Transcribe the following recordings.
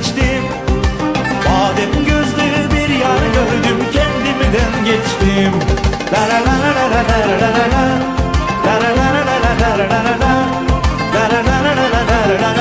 içtim. Badem gözlü bir yar gördüm, kendimden geçtim. La la la la la la la la la. La la la la la la la la. La la la la la la la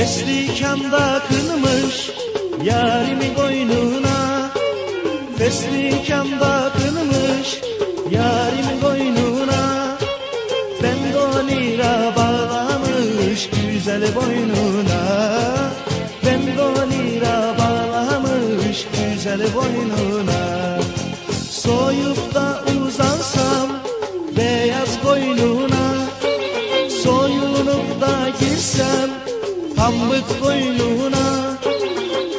Feslikamda kınmış yarimi koynuna, feslikamda kınmış yarimi koynuna, pendonira bağlamış güzel boynuna, pendonira bağlamış güzel boynuna. Soyup da uzansam beyaz koynuna, soyunup da girsem pambık koynuna.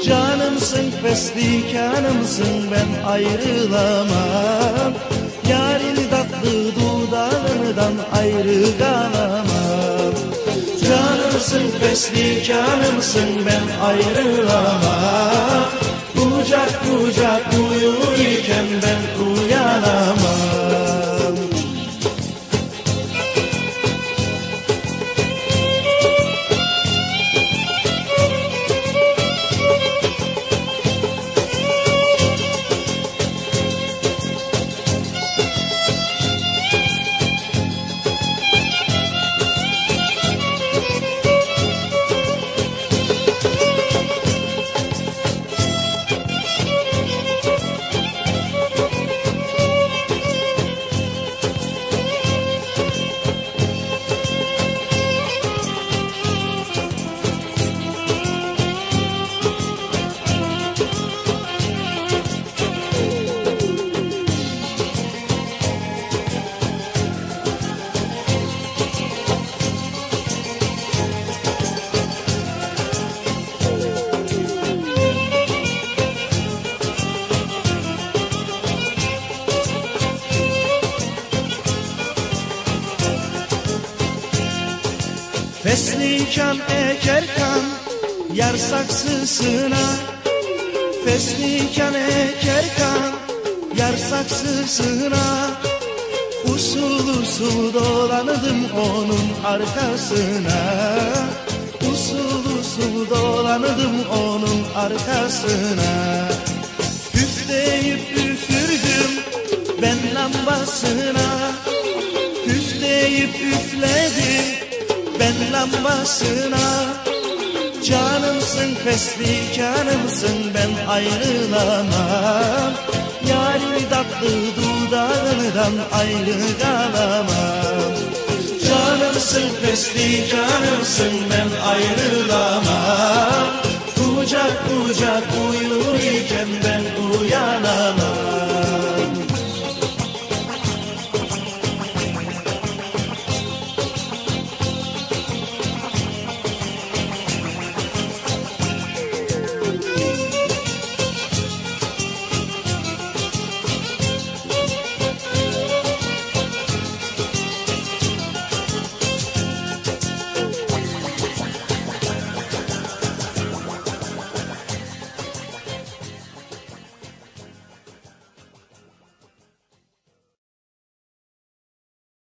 Canımsın feslikanımsın, ben ayrılamam, yarın tatlı dudağından ayrı kalamam. Canımsın feslikanımsın, ben ayrılamam, kucak kucak uyurken ben uyanamam. Feslikan ekerkan yar saksısına, feslikan ekerkan yar saksısına, usul usul dolandım onun arkasına, usul usul dolandım onun arkasına. Üfleyip üfürdüm ben lambasına, üfleyip üfledim ben lambasına. Canımsın feslikanımsın, ben ayrılamam, yarimi tatlı dudağından ayrı kalamam. Canımsın feslikanımsın, ben ayrılamam, kucak kucak uyurken ben uyanamam.